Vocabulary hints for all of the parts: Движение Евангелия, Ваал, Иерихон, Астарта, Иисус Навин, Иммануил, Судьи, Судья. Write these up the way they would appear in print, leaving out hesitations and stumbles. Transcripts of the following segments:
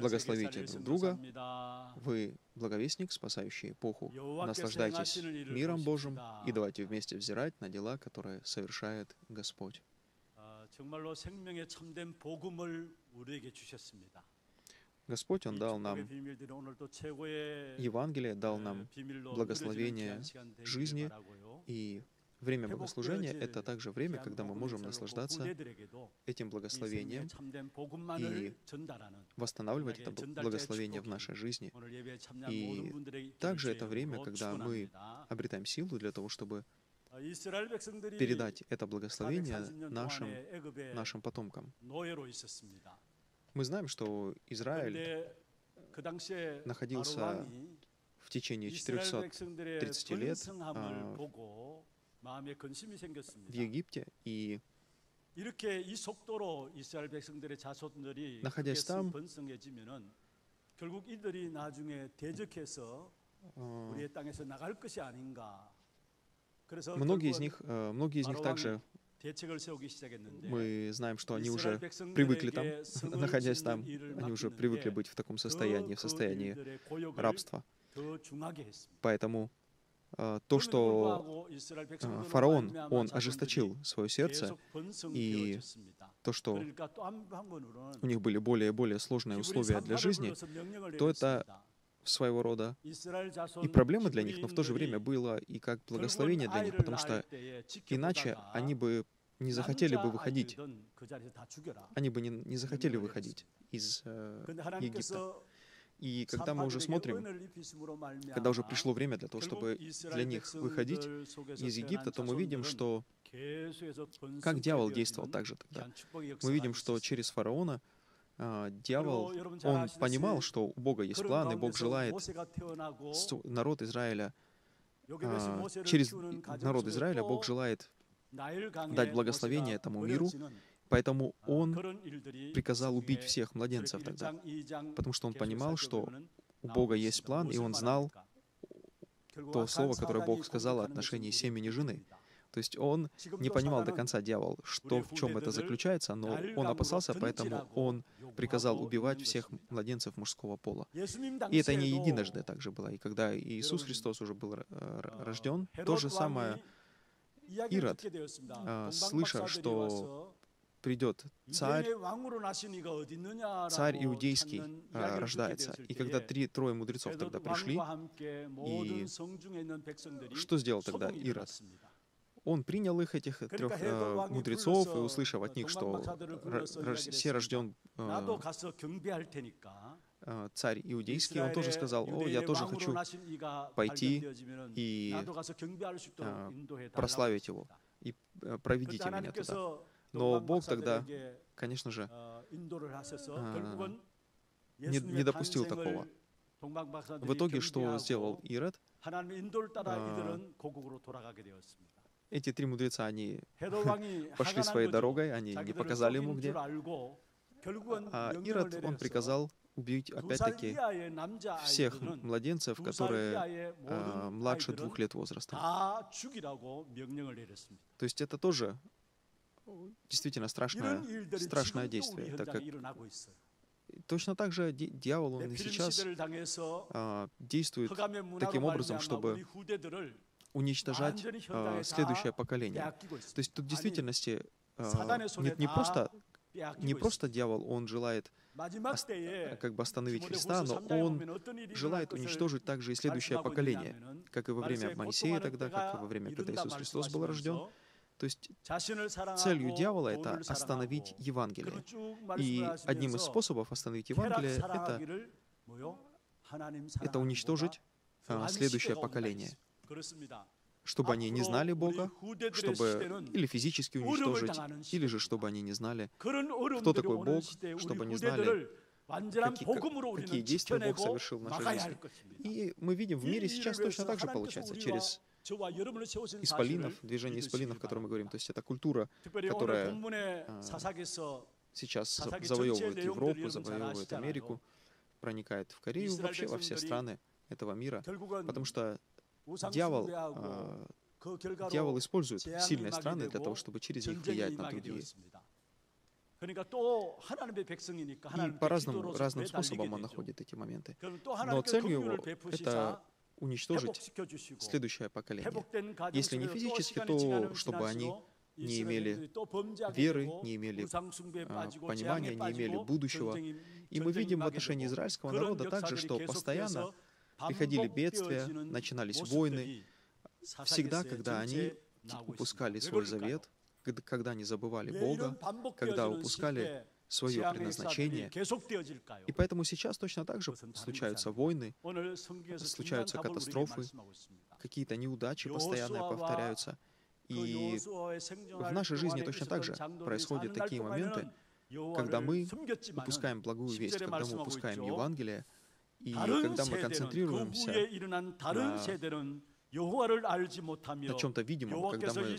Благословите друг друга. Вы благовестник, спасающий эпоху. Наслаждайтесь миром Божьим и давайте вместе взирать на дела, которые совершает Господь. Господь, Он дал нам Евангелие, дал нам благословение жизни, и время богослужения — это также время, когда мы можем наслаждаться этим благословением и восстанавливать это благословение в нашей жизни. И также это время, когда мы обретаем силу для того, чтобы передать это благословение нашим потомкам. Мы знаем, что Израиль находился в течение 430 лет в Египте, и, находясь там, многие из них также, мы знаем, что они уже привыкли там, находясь там, они уже привыкли быть в таком состоянии, в состоянии рабства. Поэтому то, что фараон, он ожесточил свое сердце, и то, что у них были более и более сложные условия для жизни, то это своего рода и проблема для них, но в то же время было и как благословение для них, потому что иначе они бы не захотели бы выходить. Они бы не захотели выходить из Египта. И когда мы уже смотрим, когда уже пришло время для того, чтобы для них выходить из Египта, то мы видим, что как дьявол действовал также тогда. Мы видим, что через фараона дьявол, он понимал, что у Бога есть планы, Бог желает народ Израиля, через народ Израиля Бог желает дать благословение этому миру, поэтому он приказал убить всех младенцев тогда, потому что он понимал, что у Бога есть план, и он знал то слово, которое Бог сказал о отношении семени жены. То есть он не понимал до конца, дьявол, что в чем это заключается, но он опасался, поэтому он приказал убивать всех младенцев мужского пола. И это не единожды также было. И когда Иисус Христос уже был рожден, то же самое Ирод, слыша, что придет царь иудейский рождается. И когда трое мудрецов тогда пришли, и что сделал тогда Ирод? Он принял их, этих трех мудрецов, и, услышав от них, что все рожден царь иудейский, он тоже сказал: «О, я тоже хочу пойти и прославить его, и проведите меня туда». Но Бог тогда, конечно же, не допустил такого. В итоге, что сделал Ирод? Эти три мудреца, они пошли своей дорогой, они не показали ему, где. А Ирод, он приказал убить, опять-таки, всех младенцев, которые младше 2 лет возраста. То есть это тоже действительно страшное действие, так как точно так же дьявол, он и сейчас действует таким образом, чтобы уничтожать следующее поколение. То есть тут в действительности нет, не просто дьявол, он желает как бы остановить Христа, но он желает уничтожить также и следующее поколение, как и во время Моисея тогда, как и во время, когда Иисус Христос был рожден. То есть целью дьявола — это остановить Евангелие. И одним из способов остановить Евангелие — это уничтожить следующее поколение, чтобы они не знали Бога, чтобы или физически уничтожить, или же чтобы они не знали, кто такой Бог, чтобы они знали, какие действия Бог совершил в нашей жизни. И мы видим, в мире сейчас точно так же получается, через исполинов, движение исполинов, о котором мы говорим. То есть это культура, которая сейчас завоевывает Европу, завоевывает Америку, проникает в Корею, вообще во все страны этого мира, потому что дьявол использует сильные страны для того, чтобы через них влиять на другие. И по-разному, разным способом он находит эти моменты. Но целью его — это уничтожить следующее поколение. Если не физически, то чтобы они не имели веры, не имели понимания, не имели будущего. И мы видим в отношении израильского народа также, что постоянно приходили бедствия, начинались войны. Всегда, когда они упускали свой завет, когда они забывали Бога, когда упускали свое предназначение. И поэтому сейчас точно так же случаются войны, случаются катастрофы, какие-то неудачи постоянно повторяются. И в нашей жизни точно так же происходят такие моменты, когда мы упускаем благую весть, когда мы упускаем Евангелие, и когда мы концентрируемся на чем-то видимом, когда мы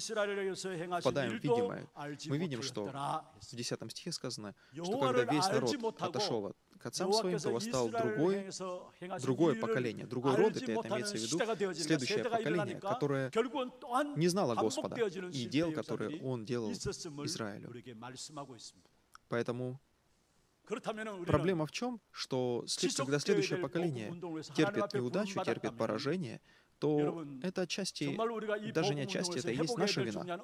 впадаем в видимое. Мы видим, что в 10 стихе сказано, что когда весь народ отошел к отцам своим, то восстал другое поколение, другой род, это имеется в виду следующее поколение, которое не знало Господа и дел, которые Он делал Израилю. Поэтому проблема в чем? Что когда следующее поколение терпит неудачу, терпит поражение, то это отчасти, даже не отчасти, это и есть наша вина.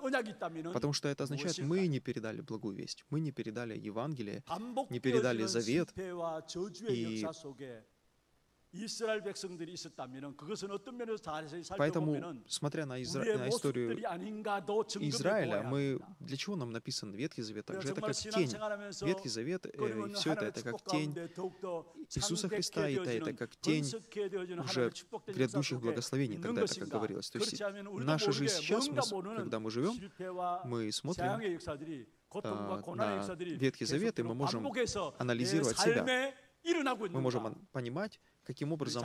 Потому что это означает, мы не передали благую весть, мы не передали Евангелие, не передали завет. И поэтому, смотря на историю Израиля, для чего нам написан Ветхий Завет? Также это как тень. Ветхий Завет, все это как тень Иисуса Христа, и это как тень уже грядущих благословений, тогда это как говорилось. То есть наша жизнь сейчас, когда мы живем, мы смотрим на Ветхий Завет, и мы можем анализировать себя. Мы можем понимать, каким образом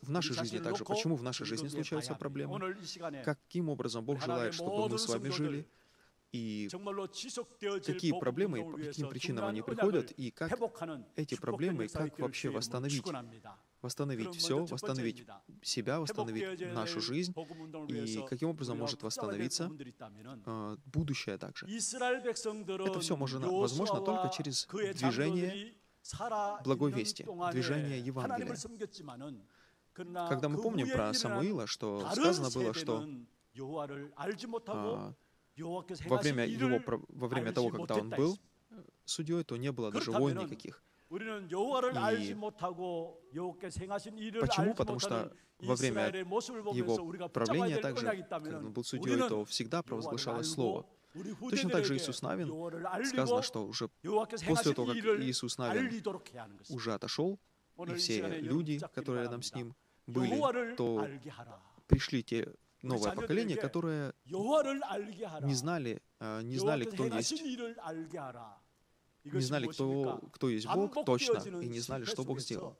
в нашей жизни также, почему в нашей жизни случаются проблемы, каким образом Бог желает, чтобы мы с вами жили, и какие проблемы, по каким причинам они приходят, и как эти проблемы, как вообще восстановить все, восстановить себя, восстановить нашу жизнь, и каким образом может восстановиться будущее также. Это все возможно только через движение благой вести, движение Евангелия. Когда мы помним про Самуила, что сказано было, что во время того, когда он был судьей, то не было даже войн никаких. И почему? Потому что во время его правления также, когда он был судьей, то всегда провозглашалось слово. Точно так же Иисус Навин, сказано, что уже после того, как Иисус Навин уже отошел, и все люди, которые рядом с ним были, то пришли те новое поколение, которые не знали, кто есть. Не знали, кто есть Бог точно, и не знали, что Бог сделал.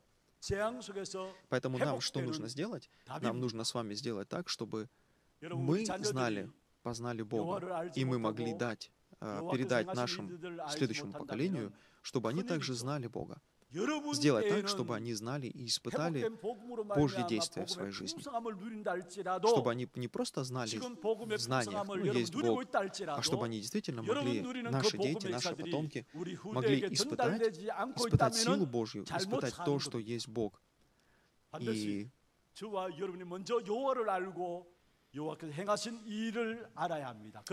Поэтому нам что нужно сделать? Нам нужно с вами сделать так, чтобы мы познали Бога, и мы могли передать нашему следующему поколению, чтобы они также знали Бога. Сделать так, чтобы они знали и испытали Божьи действия в своей жизни. Чтобы они не просто знали в знаниях, есть Бог, а чтобы они действительно могли, наши дети, наши потомки, могли испытать силу Божью, испытать то, что есть Бог. И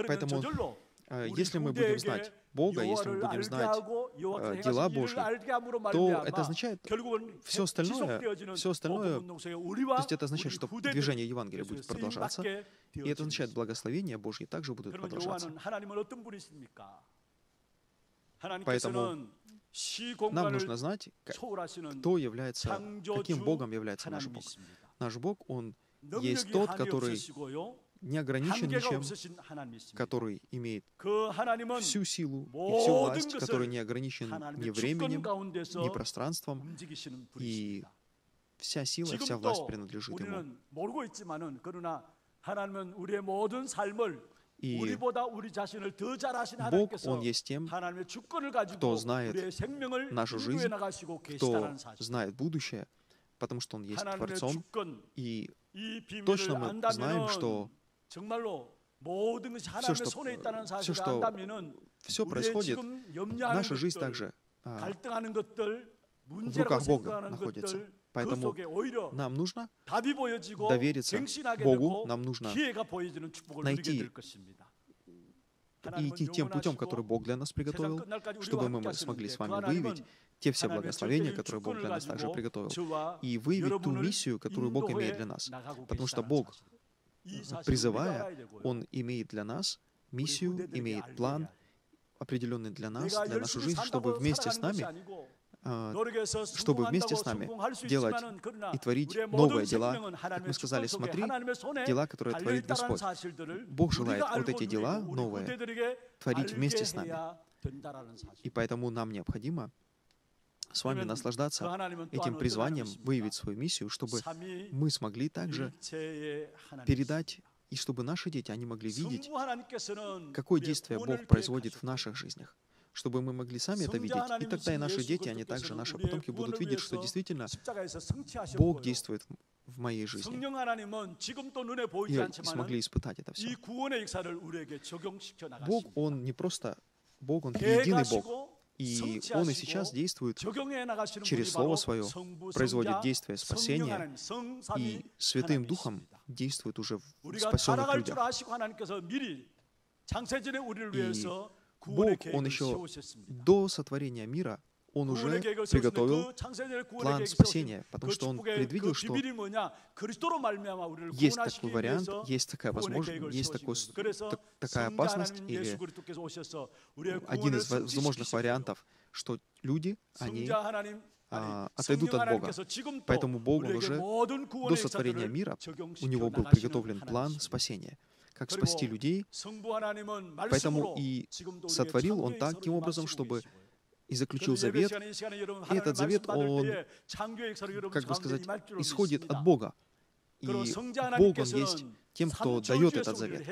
поэтому, если мы будем знать Бога, если мы будем знать дела Божьи, то это означает все остальное, то есть это означает, что движение Евангелия будет продолжаться, и это означает, благословения Божьи также будут продолжаться. Поэтому нам нужно знать, каким Богом является наш Бог. Наш Бог, Он есть Тот, который не ограничен ничем, который имеет всю силу и всю власть, который не ограничен ни временем, ни пространством, и вся сила, вся власть принадлежит Ему. И Бог, Он есть тем, кто знает нашу жизнь, кто знает будущее, потому что Он есть Творцом, и точно мы знаем, что Все происходит, наша жизнь также в руках Бога находится. Поэтому нам нужно довериться Богу, нам нужно найти и идти тем путем, который Бог для нас приготовил, чтобы мы смогли с вами выявить те все благословения, которые Бог для нас также приготовил, и выявить ту миссию, которую Бог имеет для нас. Потому что Бог, призывая, Он имеет для нас миссию, имеет план, определенный для нас, для нашу жизнь, чтобы вместе с нами делать и творить новые дела. Как мы сказали, смотри, дела, которые творит Господь. Бог желает вот эти дела новые творить вместе с нами. И поэтому нам необходимо с вами наслаждаться этим призванием, выявить свою миссию, чтобы мы смогли также передать, и чтобы наши дети, они могли видеть, какое действие Бог производит в наших жизнях, чтобы мы могли сами это видеть. И тогда и наши дети, они также, наши потомки, будут видеть, что действительно Бог действует в моей жизни. И смогли испытать это все. Бог, Он единый Бог. И Он и сейчас действует через Слово Свое, производит действие спасения, и Святым Духом действует уже в спасенных людях. И Бог, Он еще до сотворения мира, Он уже приготовил план спасения, потому что Он предвидел, что есть такой вариант, есть такая возможность, есть такая опасность, или один из возможных вариантов, что люди, они отойдут от Бога. Поэтому Бог уже до сотворения мира, у Него был приготовлен план спасения, как спасти людей. Поэтому и сотворил Он таким образом, чтобы и заключил завет, и этот завет, он, как бы сказать, исходит от Бога. И Бог, Он есть тем, кто дает этот завет.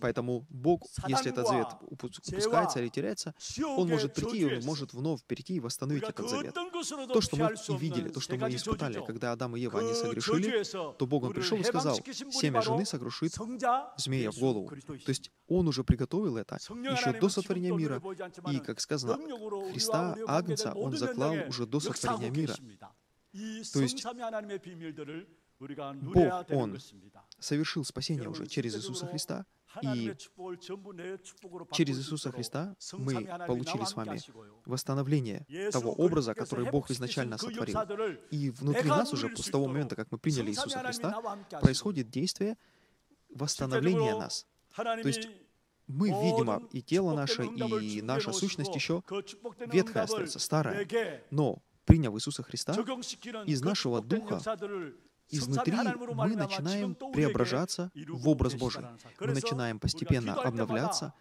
Поэтому Бог, если этот завет упускается или теряется, Он может прийти, и Он может вновь прийти и восстановить этот завет. То, что мы и видели, то, что мы и испытали, когда Адам и Ева, они согрешили, то Бог, Он пришел и сказал, семя жены сокрушит змея в голову. То есть Он уже приготовил это еще до сотворения мира, и, как сказано, Христа, Агнца, Он заклал уже до сотворения мира. То есть Бог, Он совершил спасение уже через Иисуса Христа, и через Иисуса Христа мы получили с вами восстановление того образа, который Бог изначально сотворил. И внутри нас уже, с того момента, как мы приняли Иисуса Христа, происходит действие восстановления нас. То есть мы, видимо, и тело наше, и наша сущность еще ветхая остается, старая, но, приняв Иисуса Христа, из нашего духа, изнутри мы начинаем преображаться в образ Божий. Мы начинаем постепенно обновляться.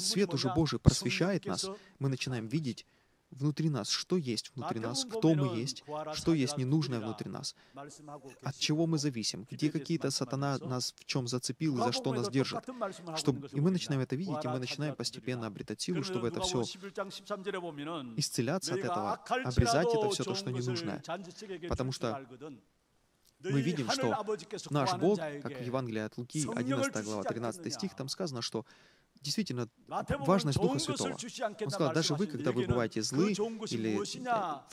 Свет уже Божий просвещает нас. Мы начинаем видеть внутри нас, что есть внутри нас, кто мы есть, что есть ненужное внутри нас, от чего мы зависим, где какие-то сатана нас в чем зацепил и за что нас держит. И мы начинаем это видеть, и мы начинаем постепенно обретать силу, чтобы это все исцеляться от этого, обрезать это все то, что ненужное. Потому что мы видим, что наш Бог, как в Евангелии от Луки, 11 глава, 13 стих, там сказано, что действительно важность Духа Святого. Он сказал, даже вы, когда вы бываете злы или в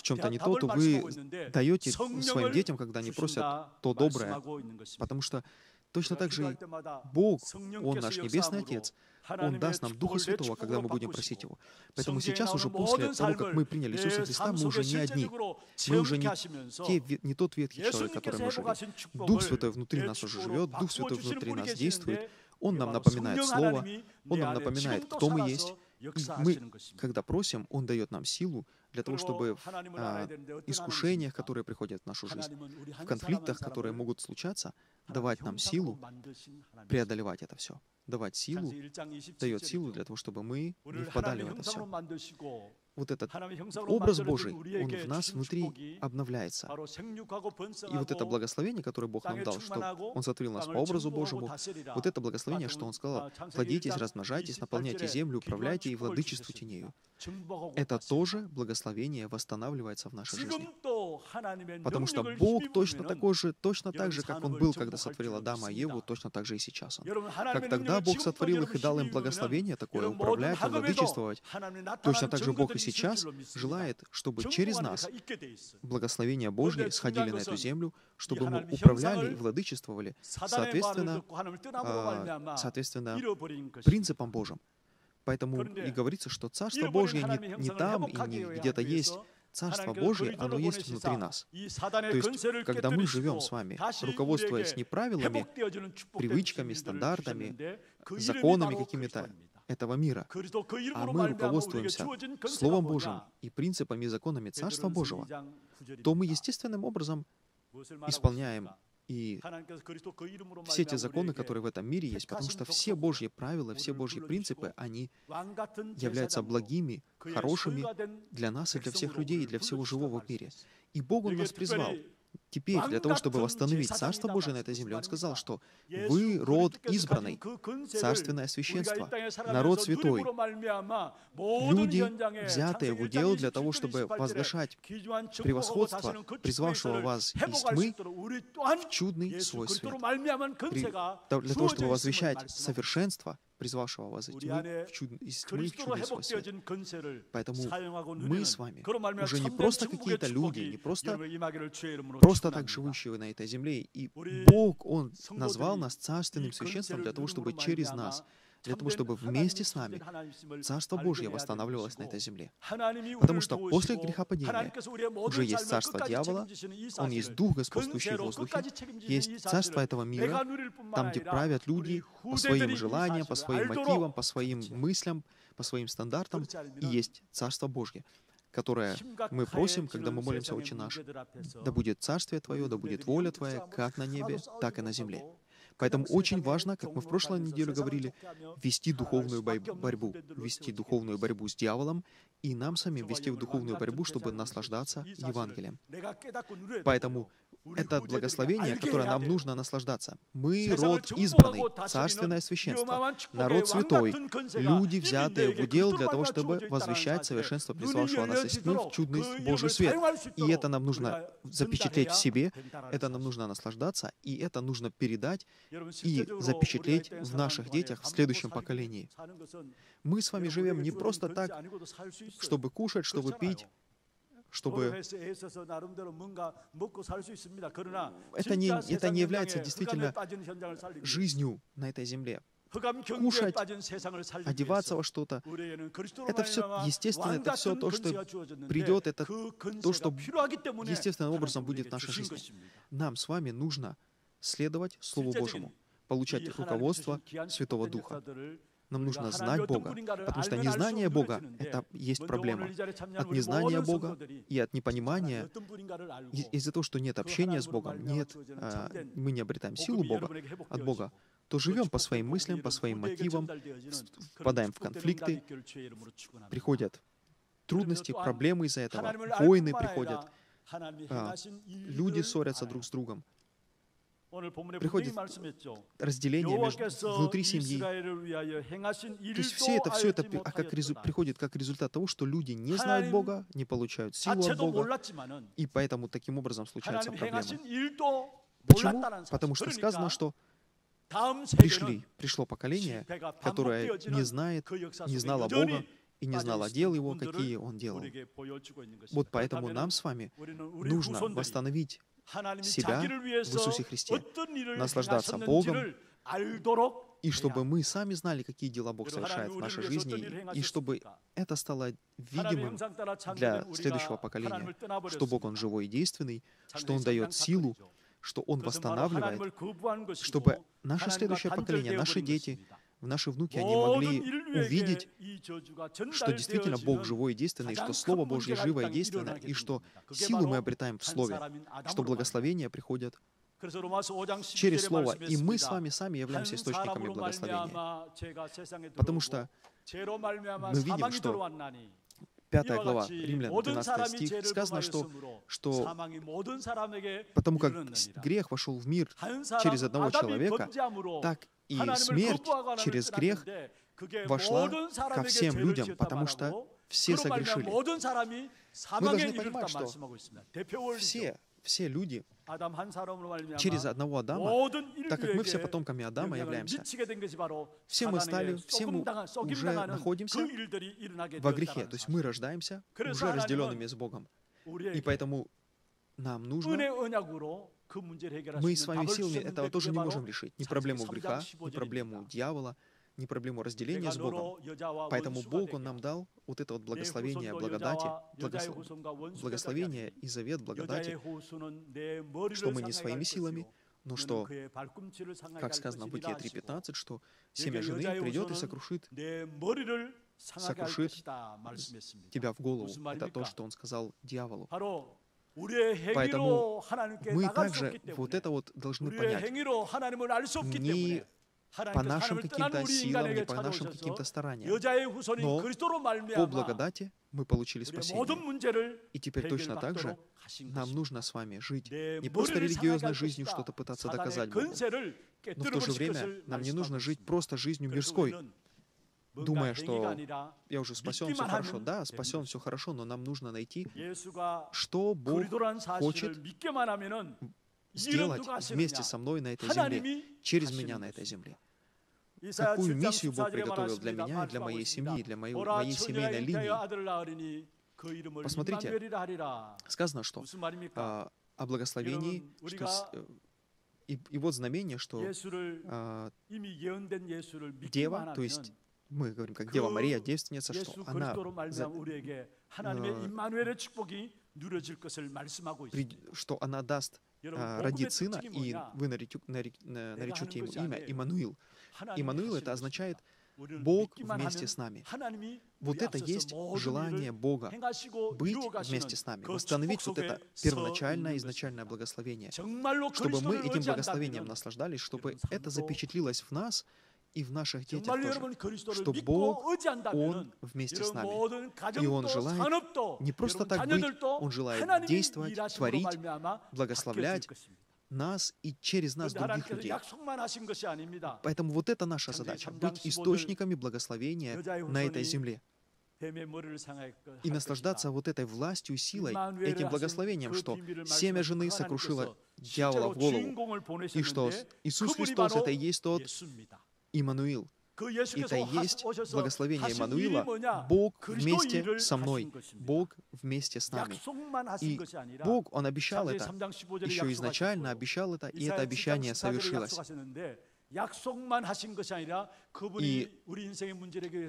чем-то не то, то вы даете своим детям, когда они просят, то доброе. Потому что точно так же Бог, Он наш Небесный Отец, Он даст нам Духа Святого, когда мы будем просить Его. Поэтому сейчас уже после того, как мы приняли Иисуса Христа, мы уже не одни. Мы уже не тот ветхий человек, который мы жили. Дух Святой внутри нас уже живет, Дух Святой внутри нас действует. Он нам напоминает Слово, Он нам напоминает, кто мы есть. И мы, когда просим, Он дает нам силу для того, чтобы в искушениях, которые приходят в нашу жизнь, в конфликтах, которые могут случаться, давать нам силу преодолевать это все. Давать силу, дает силу для того, чтобы мы не впадали в это все. Вот этот образ Божий, Он в нас внутри обновляется. И вот это благословение, которое Бог нам дал, что Он сотворил нас по образу Божьему, вот это благословение, что Он сказал, плодитесь, размножайтесь, наполняйте землю, управляйте и владычествуйте нею. Это тоже благословение восстанавливается в нашей жизни. Потому что Бог точно так же, как Он был, когда сотворил Адама и Еву, точно так же и сейчас Он. Как тогда Бог сотворил их и дал им благословение такое, управлять, владычествовать, точно так же Бог и сейчас желает, чтобы через нас благословения Божьи сходили на эту землю, чтобы мы управляли и владычествовали, соответственно принципам Божьим. Поэтому и говорится, что Царство Божье не там и не где-то есть. Царство Божье, оно есть внутри нас. То есть, когда мы живем с вами, руководствуясь не правилами, привычками, стандартами, законами какими-то этого мира, а мы руководствуемся Словом Божьим и принципами и законами Царства Божьего, то мы естественным образом исполняем и все те законы, которые в этом мире есть, потому что все Божьи правила, все Божьи принципы, они являются благими, хорошими для нас и для всех людей, и для всего живого в мире. И Бог Он нас призвал. Теперь, для того, чтобы восстановить Царство Божие на этой земле, Он сказал, что «Вы — род избранный, царственное священство, народ святой, люди, взятые в удел для того, чтобы возглашать превосходство, призвавшего вас из тьмы в чудный свой свет, для того, чтобы возвещать совершенство, призвавшего вас из тьмы в чудный свой свет». Поэтому мы с вами уже не просто какие-то люди, не просто так живущие на этой земле, и Бог, Он назвал нас царственным священством для того, чтобы через нас, для того, чтобы вместе с нами Царство Божье восстанавливалось на этой земле. Потому что после грехопадения уже есть царство дьявола, он есть дух, господствующий в воздухе, есть царство этого мира, там, где правят люди по своим желаниям, по своим мотивам, по своим мыслям, по своим стандартам, и есть Царство Божье, которое мы просим, когда мы молимся «Отче наш». «Да будет царствие Твое, да будет воля Твоя, как на небе, так и на земле». Поэтому очень важно, как мы в прошлой неделе говорили, вести духовную борьбу. Вести духовную борьбу с дьяволом и нам самим вести в духовную борьбу, чтобы наслаждаться Евангелием. Поэтому это благословение, которое нам нужно наслаждаться. Мы — род избранный, царственное священство, народ святой, люди, взятые в удел для того, чтобы возвещать совершенство призвавшего нас из тьмы в чудный Божий свет. И это нам нужно запечатлеть в себе, это нам нужно наслаждаться, и это нужно передать и запечатлеть в наших детях в следующем поколении. Мы с вами живем не просто так, чтобы кушать, чтобы пить, чтобы... Это не является действительно жизнью на этой земле. Кушать, одеваться во что-то. Это все, естественно, это все то, что придет, это то, что естественным образом будет в нашей жизни. Нам с вами нужно следовать Слову Божьему, получать руководство Святого Духа. Нам нужно знать Бога, потому что незнание Бога — это есть проблема. От незнания Бога и от непонимания, из-за того, что нет общения с Богом, нет, мы не обретаем силу Бога, от Бога, то живем по своим мыслям, по своим мотивам, впадаем в конфликты, приходят трудности, проблемы из-за этого, войны приходят, люди ссорятся друг с другом. Приходит разделение внутри семьи. То есть все это приходит как результат того, что люди не знают Бога, не получают силу от Бога, и поэтому таким образом случаются проблемы. Почему? Потому что сказано, что пришло поколение, которое не знало Бога, и не знала дел Его, какие Он делал. Вот поэтому нам с вами нужно восстановить себя в Иисусе Христе, наслаждаться Богом, и чтобы мы сами знали, какие дела Бог совершает в нашей жизни, и чтобы это стало видимым для следующего поколения, что Бог, Он живой и действенный, что Он дает силу, что Он восстанавливает, чтобы наше следующее поколение, наши дети, наши внуки, они могли увидеть, что действительно Бог живой и действенный, что Слово Божье живо и действенно, и что силу мы обретаем в Слове, что благословения приходят через Слово, и мы с вами сами являемся источниками благословения. Потому что мы видим, что 5 глава, Римлян, 12 стих, сказано, что потому как грех вошел в мир через одного человека, так и смерть через грех вошла ко всем людям, потому что Все согрешили. Вы должны понимать, что все люди через одного Адама, так как мы все потомками Адама являемся, все мы уже находимся во грехе, то есть мы рождаемся уже разделенными с Богом. И поэтому нам нужно... Мы своими силами этого тоже не можем решить. Ни проблему греха, ни проблему дьявола, ни проблему разделения с Богом. Поэтому Бог, Он нам дал вот это вот благословение благодати, благословение и завет благодати, что мы не своими силами, но что, как сказано в Бытие 3:15, что семя жены придет и сокрушит тебя в голову. Это то, что Он сказал дьяволу. Поэтому мы также вот это вот должны понять. Не по нашим каким-то силам, не по нашим каким-то стараниям, но по благодати мы получили спасение. И теперь точно так же нам нужно с вами жить. Не просто религиозной жизнью что-то пытаться доказать Богу, но в то же время нам не нужно жить просто жизнью мирской, думая, что я уже спасен, все хорошо. Да, спасен, все хорошо, но нам нужно найти, что Бог хочет сделать вместе со мной на этой земле, через меня на этой земле. Какую миссию Бог приготовил для меня, для моей семьи, для моей семейной линии. Посмотрите, сказано, что о благословении, что... И вот знамение, что дева, то есть мы говорим, как Дева Мария, девственница, что она даст родит сына, и вы наречете ему имя Иммануил. Иммануил — это означает «Бог вместе с нами». Вот это есть желание Бога быть вместе с нами, восстановить вот это первоначальное, изначальное благословение, чтобы мы этим благословением наслаждались, чтобы это запечатлилось в нас и в наших детях тоже, что Бог, Он вместе с нами. И Он желает не просто так быть, Он желает действовать, творить, благословлять нас и через нас других людей. Поэтому вот это наша задача — быть источниками благословения на этой земле и наслаждаться вот этой властью и силой, этим благословением, что семя жены сокрушило дьявола в голову, и что Иисус Христос — это и есть тот Иммануил. Это и есть благословение Иммануила. Бог вместе со мной. Бог вместе с нами. И Бог, Он обещал это. Еще изначально обещал это, и это обещание совершилось. И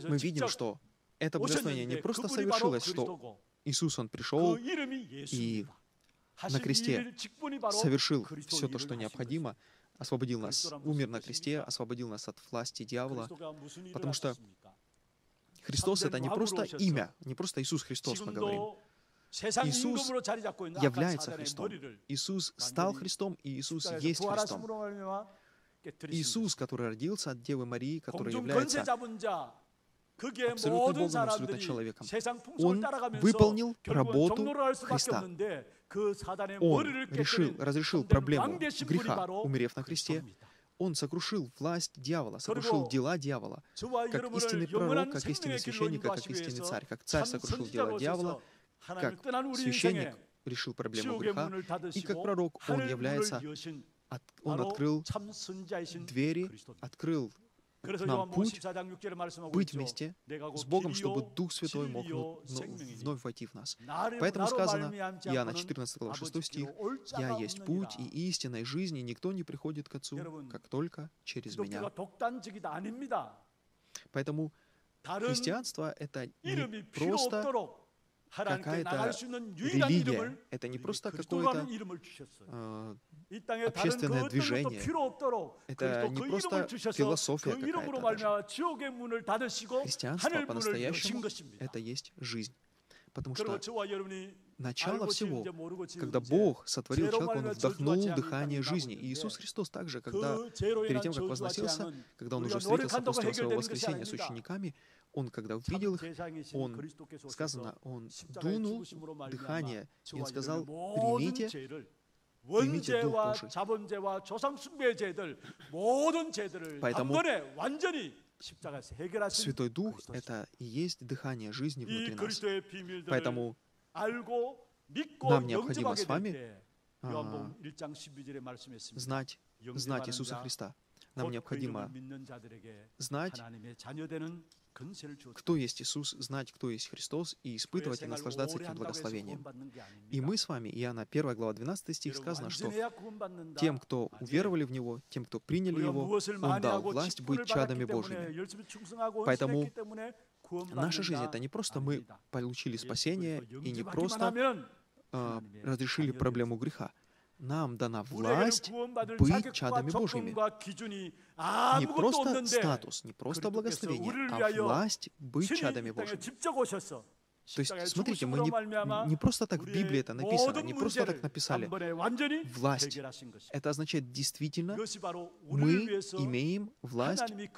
мы видим, что это благословение не просто совершилось, что Иисус, Он пришел и на кресте совершил все то, что необходимо, освободил нас, умер на кресте, освободил нас от власти дьявола, потому что Христос — это не просто имя, не просто Иисус Христос, мы говорим. Иисус является Христом. Иисус стал Христом, и Иисус есть Христом. Иисус, который родился от Девы Марии, который является абсолютно Богом, абсолютно человеком, Он выполнил работу Христа. Он разрешил проблему греха, умерев на кресте. Он сокрушил власть дьявола, сокрушил дела дьявола, как истинный пророк, как истинный священник, как истинный царь. Как царь сокрушил дела дьявола, как священник решил проблему греха, и как пророк он является... Он открыл двери, открыл нам путь быть вместе с Богом, чтобы Дух Святой мог вновь войти в нас. Поэтому сказано, Иоанна 14, 6 стих, «Я есть путь и истина, и жизнь, и никто не приходит к Отцу, как только через Меня». Поэтому христианство — это не просто какая-то религия, это не просто какое-то общественное движение, это не просто философия какая-то даже. Христианство по-настоящему — это есть жизнь. Потому что начало всего, когда Бог сотворил человека, Он вдохнул дыхание жизни. И Иисус Христос также, перед тем, как возносился, когда Он уже встретился после Своего воскресения с учениками, Он, когда увидел их, Он, сказано, Он дунул дыхание, и Он сказал: «Примите Дух Божий». Поэтому Святой Дух — это и есть дыхание жизни внутри нас. Поэтому нам необходимо с вами знать Иисуса Христа. Нам необходимо знать, кто есть Иисус, знать, кто есть Христос, и испытывать и наслаждаться этим благословением. И мы с вами, Иоанна 1 глава 12 стих, сказано, что тем, кто уверовали в Него, тем, кто приняли Его, Он дал власть быть чадами Божьими. Поэтому наша жизнь — это не просто мы получили спасение и не просто разрешили проблему греха. Нам дана власть быть чадами Божьими. Не просто статус, не просто благословение, а власть быть чадами Божьими. То есть, смотрите, мы не просто так в Библии это написано, не просто так написали. Власть. Это означает, действительно, мы имеем власть, и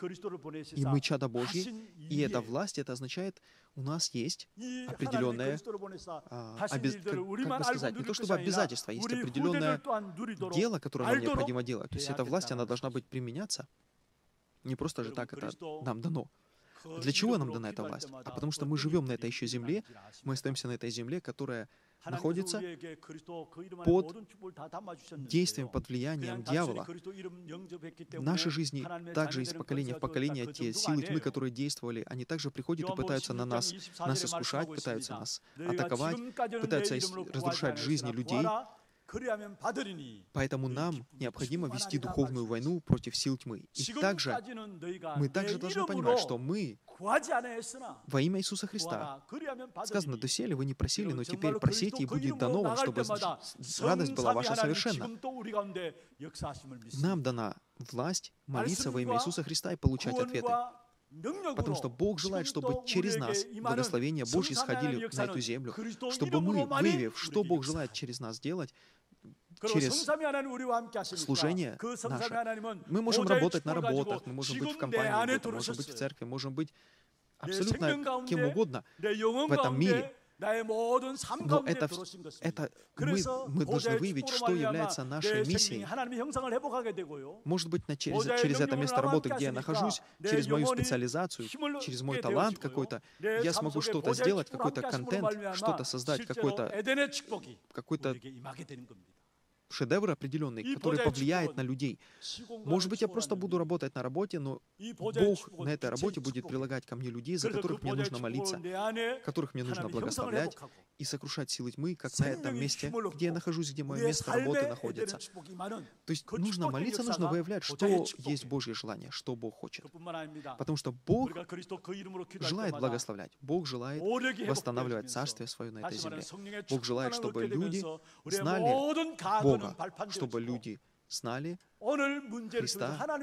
мы чада Божьи, и эта власть, это означает, у нас есть определенное, как бы сказать, не то чтобы обязательство, есть определенное дело, которое нам необходимо делать. То есть эта власть, она должна быть применяться, не просто же так это нам дано. Для чего нам дана эта власть? А потому что мы живем на этой еще земле, мы остаемся на этой земле, которая находится под действием, под влиянием дьявола. В нашей жизни также из поколения в поколение те силы тьмы, которые действовали, они также приходят и пытаются на нас искушать, пытаются нас атаковать, пытаются разрушать жизни людей. Поэтому нам необходимо вести духовную войну против сил тьмы. И также, мы также должны понимать, что мы во имя Иисуса Христа. Сказано, доселе вы не просили, но теперь просите, и будет дано вам, чтобы радость была ваша совершенна. Нам дана власть молиться во имя Иисуса Христа и получать ответы. Потому что Бог желает, чтобы через нас благословения Божьи сходили на эту землю, чтобы мы, выявив, что Бог желает через нас делать, через служение наше, мы можем работать на работах, мы можем быть в компании, мы можем быть в церкви, можем быть абсолютно кем угодно в этом мире. Но мы должны выявить, что является нашей миссией. Может быть, через это место работы, где я нахожусь, через мою специализацию, через мой талант какой-то, я смогу что-то сделать, какой-то контент, что-то создать, какой-то шедевр определенный, который повлияет на людей. Может быть, я просто буду работать на работе, но Бог на этой работе будет прилагать ко мне людей, за которых мне нужно молиться, которых мне нужно благословлять и сокрушать силы тьмы, как на этом месте, где я нахожусь, где мое место работы находится. То есть нужно молиться, нужно выявлять, что есть Божье желание, что Бог хочет. Потому что Бог желает благословлять, Бог желает восстанавливать Царствие Свое на этой земле. Бог желает, чтобы люди знали Бога, чтобы люди знали Христа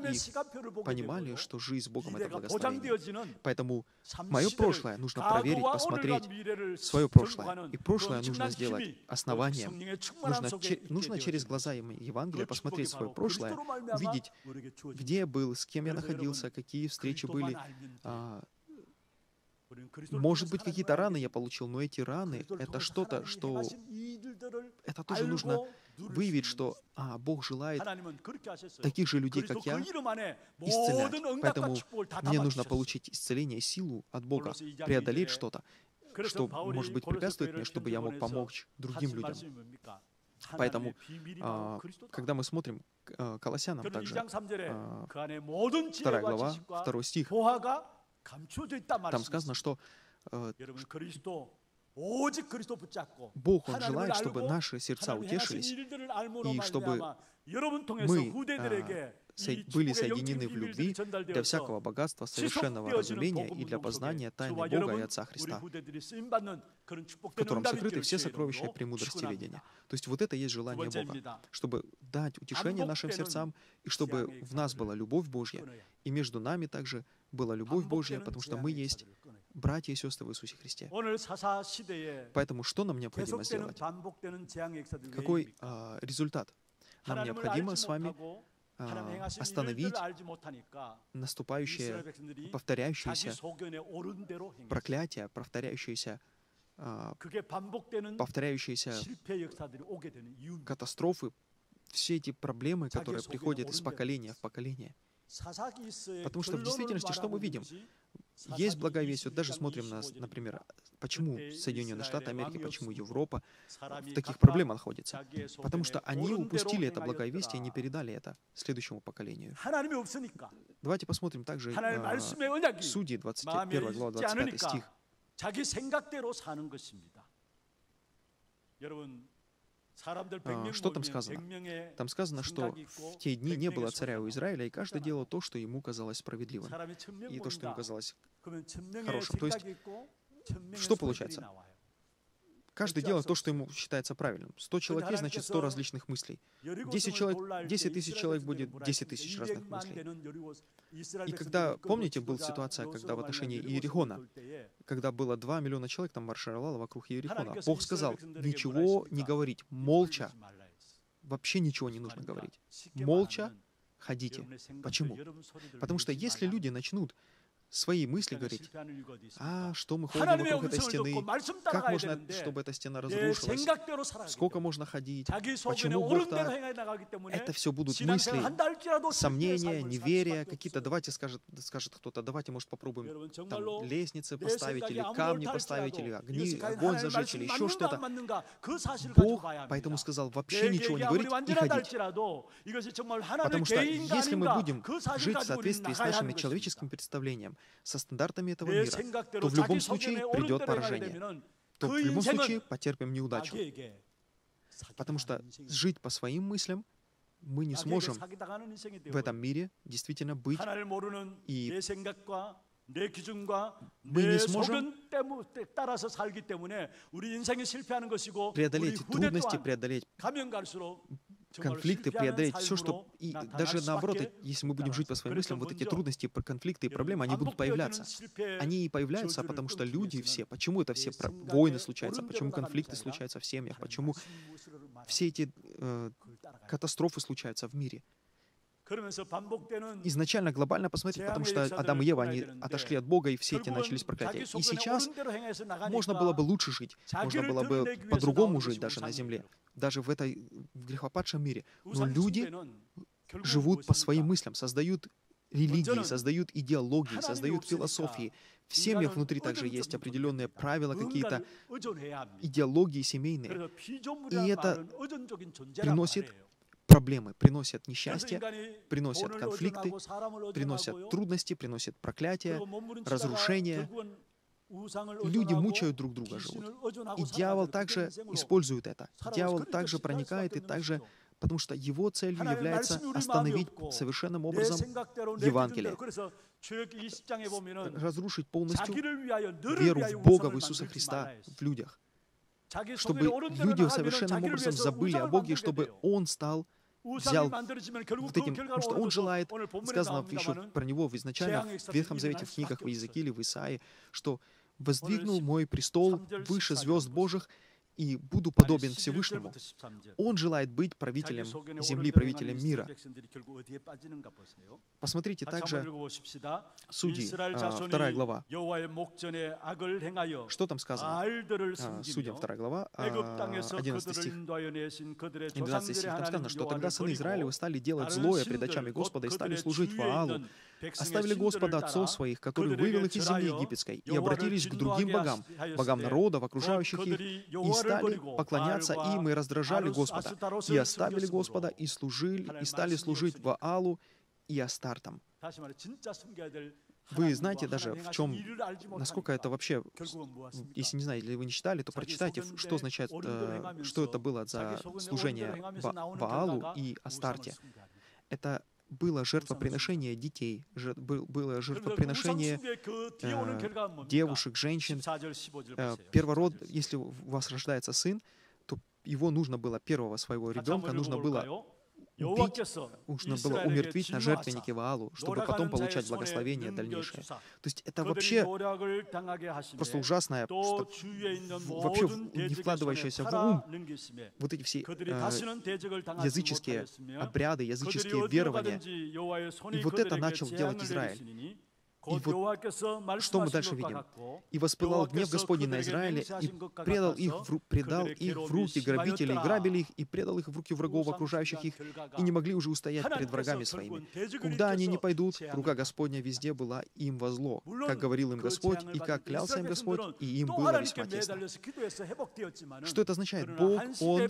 и понимали, что жизнь с Богом — это благословение. Поэтому мое прошлое нужно проверить, посмотреть свое прошлое. И прошлое нужно сделать основанием. Нужно через глаза Евангелия посмотреть свое прошлое, увидеть, где я был, с кем я находился, какие встречи были. Может быть, какие-то раны я получил, но эти раны — это что-то, что... Это тоже нужно выявить, что Бог желает таких же людей, как я, исцелять. Поэтому мне нужно получить исцеление, силу от Бога, преодолеть что-то, что, может быть, препятствует мне, чтобы я мог помочь другим людям. Поэтому, когда мы смотрим Колоссянам также, 2 глава, 2 стих, там сказано, что Бог, Он желает, чтобы наши сердца утешились, и чтобы мы были соединены в любви для всякого богатства, совершенного разумения и для познания тайны Бога и Отца Христа, в котором сокрыты все сокровища и премудрости ведения. То есть вот это есть желание Бога, чтобы дать утешение нашим сердцам, и чтобы в нас была любовь Божья, и между нами также была любовь Божья, потому что мы есть братья и сестры в Иисусе Христе. Поэтому что нам необходимо сделать? Какой результат? Нам необходимо с вами остановить наступающие, повторяющиеся проклятия, повторяющиеся катастрофы, все эти проблемы, которые приходят из поколения в поколение. Потому что в действительности, что мы видим? Есть благовестие. Даже смотрим на, например, почему Соединенные Штаты Америки, почему Европа в таких проблемах находится. Потому что они упустили это благовестие и не передали это следующему поколению. Давайте посмотрим также Судьи, 21 глава, 25 стих. Что там сказано? Там сказано, что в те дни не было царя у Израиля, и каждый делал то, что ему казалось справедливым, и то, что ему казалось хорошим. То есть, что получается? Каждый делает то, что ему считается правильным. 100 человек есть, значит, 100 различных мыслей. 10 тысяч человек будет 10 тысяч разных мыслей. И когда, помните, была ситуация, когда в отношении Иерихона, когда было 2 миллиона человек, там маршировало вокруг Иерихона, Бог сказал, ничего не говорить, молча, вообще ничего не нужно говорить. Молча ходите. Почему? Потому что если люди начнут свои мысли говорить, что мы ходим вокруг этой стены, как можно, чтобы эта стена разрушилась, сколько можно ходить, почему Бог так, это все будут мысли, сомнения, неверия, какие-то, давайте, скажет кто-то, давайте, может, попробуем там лестницы поставить, или камни поставить, или огонь зажечь, или еще что-то. Бог поэтому сказал, вообще ничего не говорить и ходить. Потому что если мы будем жить в соответствии с нашими человеческими представлениями, со стандартами этого мира, то в любом случае придет поражение. То в любом случае потерпим неудачу. Потому что жить по своим мыслям мы не сможем в этом мире действительно быть. И мы не сможем преодолеть трудности, преодолеть конфликты, преодолеть все, что... И даже наоборот, если мы будем жить по своим мыслям, вот эти трудности, конфликты и проблемы, они будут появляться. Они и появляются, потому что люди все... Почему это все войны случаются? Почему конфликты случаются в семьях? Почему все эти катастрофы случаются в мире? Изначально глобально посмотреть, потому что Адам и Ева, они отошли от Бога, и все эти начались проклятия. И сейчас можно было бы лучше жить, можно было бы по-другому жить даже на земле, даже в этой грехопадшем мире. Но люди живут по своим мыслям, создают религии, создают идеологии, создают философии. В семьях внутри также есть определенные правила, какие-то идеологии семейные. И это приносит проблемы, приносят несчастье, приносят конфликты, приносят трудности, приносят проклятия, разрушения. Люди мучают друг друга, живут. И дьявол также использует это. Дьявол также проникает и также... Потому что его целью является остановить совершенным образом Евангелие, разрушить полностью веру в Бога, в Иисуса Христа, в людях, чтобы люди совершенным образом забыли о Боге, чтобы Он стал, взял вот этим, потому что Он желает, сказано еще про Него изначально в Ветхом Завете, в книгах в Иезекииле, в Исаии, что «воздвигнул мой престол выше звезд Божьих, и буду подобен Всевышнему». Он желает быть правителем земли, правителем мира. Посмотрите также Судьи, 2 глава. Что там сказано? Судьям, 2 глава, 11 стих. И 12 стих там сказано, что «Тогда сыны Израилевы стали делать злое пред очами Господа и стали служить Ваалу, оставили Господа отцов своих, который вывел их из земли египетской, и обратились к другим богам, богам народов, окружающих их, и стали поклоняться им, и раздражали Господа, и оставили Господа, и служили, и стали служить Ваалу и Астартам». Вы знаете даже, в чем, насколько это вообще, если не знаете, или вы не читали, то прочитайте, что означает, что это было за служение Ваалу и Астарте. Это было жертвоприношение детей, было жертвоприношение девушек, женщин. Первород, если у вас рождается сын, то его нужно было, первого своего ребенка, нужно было убить, нужно было умертвить на жертвеннике Ваалу, чтобы потом получать благословение дальнейшее. То есть это вообще просто ужасное, просто вообще не вкладывающееся в ум. Вот эти все языческие обряды, языческие верования. И вот это начал делать Израиль. И вот что мы дальше видим. «И воспылал гнев Господень на Израиле, и предал их в руки грабителей, грабили их, и предал их в руки врагов, окружающих их, и не могли уже устоять перед врагами своими. Куда они не пойдут, рука Господня везде была им во зло, как говорил им Господь, и как клялся им Господь, и им было весьма тесно». Что это означает? Бог, Он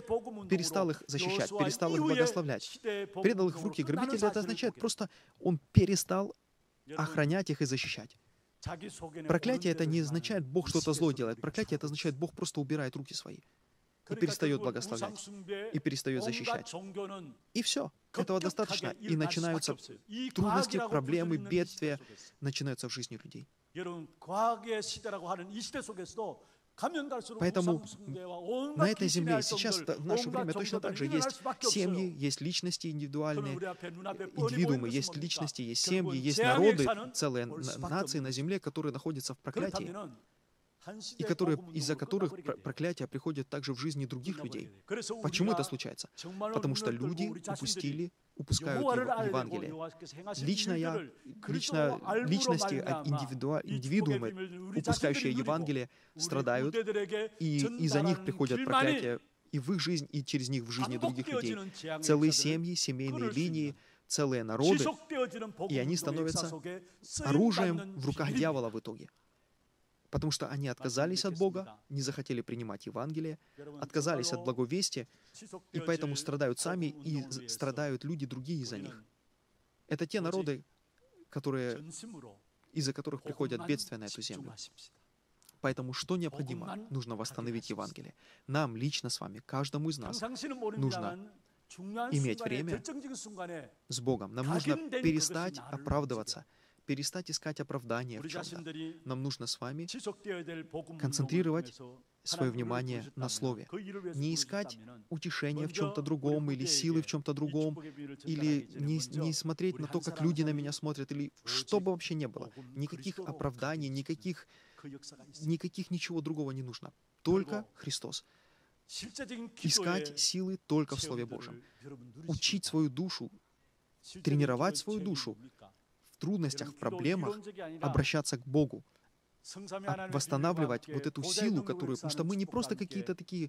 перестал их защищать, перестал их благословлять. Предал их в руки грабителей, это означает просто Он перестал охранять их и защищать. Проклятие — это не означает, Бог что-то злое делает. Проклятие — это означает, Бог просто убирает руки свои и перестает благословлять, и перестает защищать. И все. Этого достаточно. И начинаются трудности, проблемы, бедствия, начинаются в жизни людей. Поэтому на этой земле сейчас, в наше время, точно так же есть семьи, есть личности индивидуальные, индивидуумы, есть личности, есть семьи, есть народы, целые нации на земле, которые находятся в проклятии, и из-за которых проклятие приходит также в жизни других людей. Почему это случается? Потому что люди упускают Евангелие. Личности, индивидуумы, упускающие Евангелие, страдают, и из-за них приходят проклятия и в их жизнь, и через них в жизни других людей. Целые семьи, семейные линии, целые народы, и они становятся оружием в руках дьявола в итоге. Потому что они отказались от Бога, не захотели принимать Евангелие, отказались от благовестия, и поэтому страдают сами, и страдают люди другие из-за них. Это те народы, из-за которых приходят бедствия на эту землю. Поэтому что необходимо? Нужно восстановить Евангелие. Нам лично с вами, каждому из нас, нужно иметь время с Богом. Нам нужно перестать оправдываться, перестать искать оправдания в чем-то. Нам нужно с вами концентрировать свое внимание на Слове. Не искать утешения в чем-то другом, или силы в чем-то другом, или не смотреть на то, как люди на меня смотрят, или что бы вообще ни было. Никаких оправданий, никаких ничего другого не нужно. Только Христос. Искать силы только в Слове Божьем. Учить свою душу, тренировать свою душу, в трудностях, в проблемах обращаться к Богу, восстанавливать вот эту силу, потому что мы не просто какие-то такие,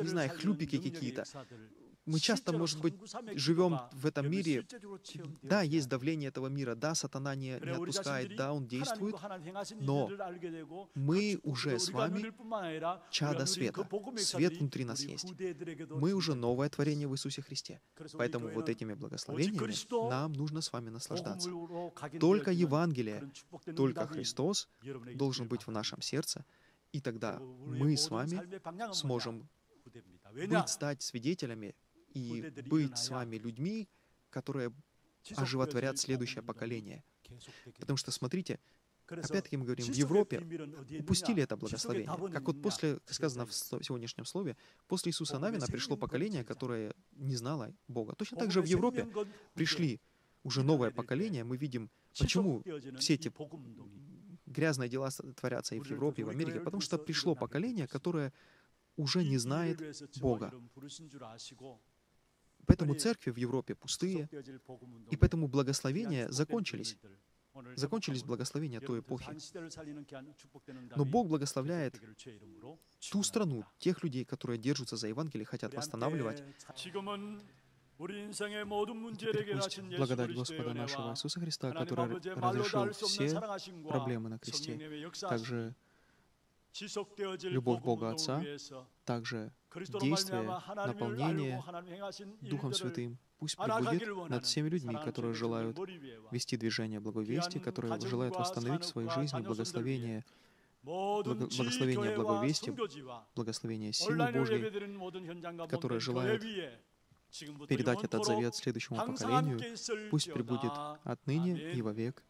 не знаю, хлюпики какие-то. Мы часто, может быть, живем в этом мире, да, есть давление этого мира, да, сатана не отпускает, да, он действует, но мы уже с вами чада света, свет внутри нас есть. Мы уже новое творение в Иисусе Христе, поэтому вот этими благословениями нам нужно с вами наслаждаться. Только Евангелие, только Христос должен быть в нашем сердце, и тогда мы с вами сможем стать свидетелями и быть с вами людьми, которые оживотворят следующее поколение. Потому что, смотрите, опять-таки мы говорим, в Европе упустили это благословение. Как вот после, сказано в сегодняшнем слове, после Иисуса Навина пришло поколение, которое не знало Бога. Точно так же в Европе пришли уже новое поколение. Мы видим, почему все эти грязные дела творятся и в Европе, и в Америке. Потому что пришло поколение, которое уже не знает Бога. Поэтому церкви в Европе пустые, и поэтому благословения закончились. Закончились благословения той эпохи. Но Бог благословляет ту страну, тех людей, которые держатся за Евангелие, хотят восстанавливать. Теперь пусть благодать Господа нашего Иисуса Христа, который разрешил все проблемы на кресте, также любовь Бога Отца, также действие, наполнение Духом Святым, пусть пребудет над всеми людьми, которые желают вести движение благовестия, которые желают восстановить в своей жизни благословение, благовестия, благословение силы Божьей, которые желают передать этот завет следующему поколению, пусть пребудет отныне и вовек.